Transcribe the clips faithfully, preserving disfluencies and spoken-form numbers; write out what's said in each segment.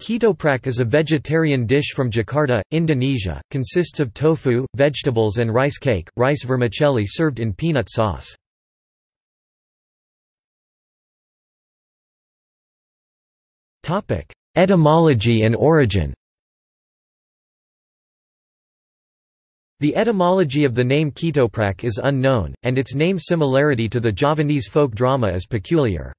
Ketoprak is a vegetarian dish from Jakarta, Indonesia, consists of tofu, vegetables and rice cake, rice vermicelli served in peanut sauce. Etymology and origin. The etymology of the name Ketoprak is unknown, and its name similarity to the Javanese folk drama is peculiar.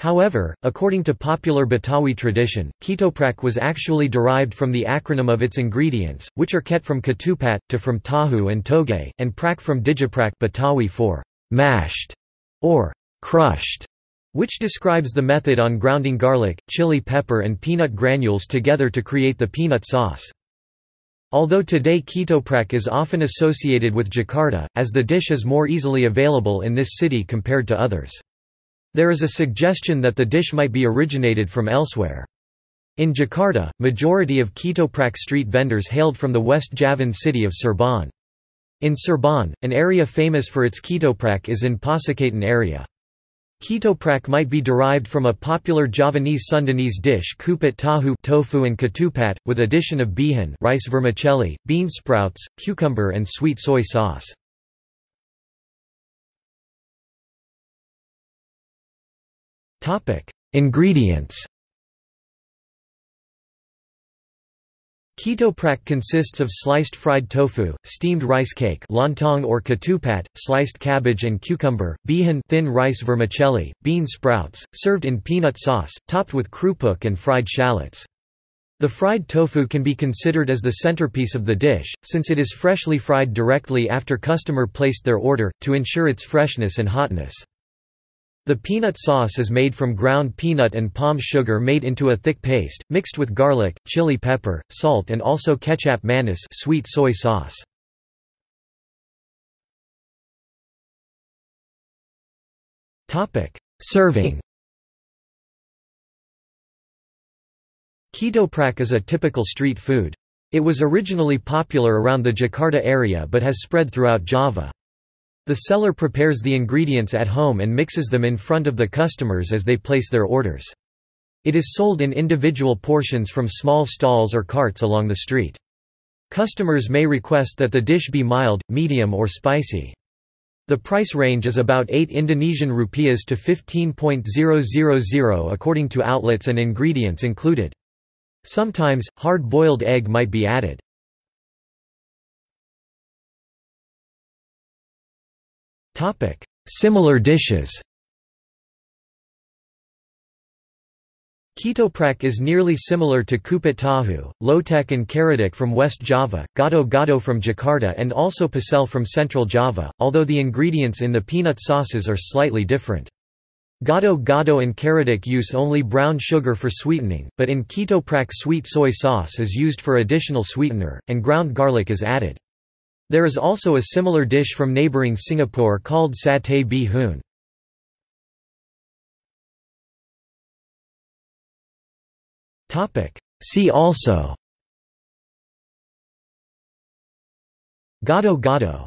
However, according to popular Betawi tradition, Ketoprak was actually derived from the acronym of its ingredients, which are ket from katupat, ta from tahu and toge, and prak from digiprak, Betawi for mashed or crushed, which describes the method on grounding garlic, chili pepper and peanut granules together to create the peanut sauce. Although today Ketoprak is often associated with Jakarta, as the dish is more easily available in this city compared to others. There is a suggestion that the dish might be originated from elsewhere. In Jakarta, majority of Ketoprak street vendors hailed from the West Javan city of Serang. In Serang, an area famous for its Ketoprak is in Pasikerten area. Ketoprak might be derived from a popular Javanese-Sundanese dish kupat tahu tofu and katupat, with addition of bihun rice vermicelli, bean sprouts, cucumber and sweet soy sauce. Ingredients. Ketoprak consists of sliced fried tofu, steamed rice cake lontong or katupat, sliced cabbage and cucumber, bihun thin rice vermicelli, bean sprouts, served in peanut sauce, topped with krupuk and fried shallots. The fried tofu can be considered as the centerpiece of the dish, since it is freshly fried directly after customer placed their order, to ensure its freshness and hotness. The peanut sauce is made from ground peanut and palm sugar made into a thick paste, mixed with garlic, chili pepper, salt and also ketchup manis sweet soy sauce. Serving. Ketoprak is a typical street food. It was originally popular around the Jakarta area but has spread throughout Java. The seller prepares the ingredients at home and mixes them in front of the customers as they place their orders. It is sold in individual portions from small stalls or carts along the street. Customers may request that the dish be mild, medium or spicy. The price range is about eight Indonesian rupiahs to fifteen thousand ringgit according to outlets and ingredients included. Sometimes, hard-boiled egg might be added. Similar dishes. Ketoprak is nearly similar to kupat tahu, lotek and keredek from West Java, gado gado from Jakarta and also pecel from Central Java, although the ingredients in the peanut sauces are slightly different. Gado gado and keredek use only brown sugar for sweetening, but in Ketoprak sweet soy sauce is used for additional sweetener, and ground garlic is added. There is also a similar dish from neighboring Singapore called satay bi hoon. See also: Gado gado.